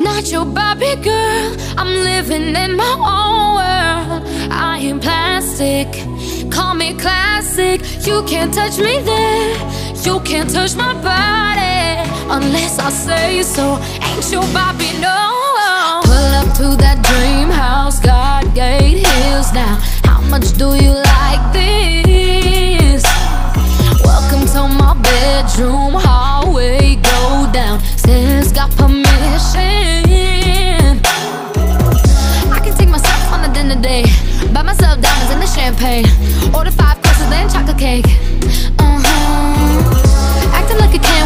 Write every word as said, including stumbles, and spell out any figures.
Not your Barbie girl, I'm living in my own world. I am plastic, call me classic. You can't touch me there, you can't touch my body unless I say so. Ain't your Barbie, no. Pull up to that dream house, God gate hills now. How much do you like?